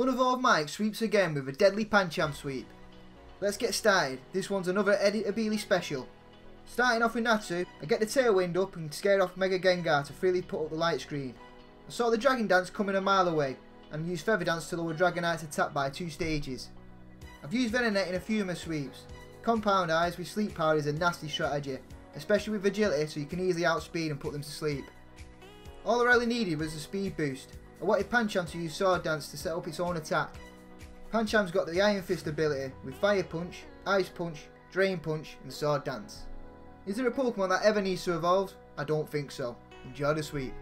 Unevolved Mike sweeps again with a deadly Pancham sweep. Let's get started, this one's another Eddie Abili special. Starting off with Natsu, I get the Tailwind up and scare off Mega Gengar to freely put up the light screen. I saw the Dragon Dance coming a mile away and use Feather Dance to lower Dragonite's attack by 2 stages. I've used Venonet in a few of my sweeps. Compound Eyes with Sleep Power is a nasty strategy, especially with Agility, so you can easily outspeed and put them to sleep. All I really needed was a speed boost. I wanted Pancham to use Sword Dance to set up its own attack. Pancham's got the Iron Fist ability with Fire Punch, Ice Punch, Drain Punch and Sword Dance. Is there a Pokemon that ever needs to evolve? I don't think so. Enjoy the sweep.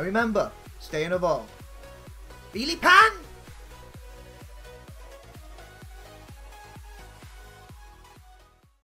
Remember, stay in evolved. Billy Pan!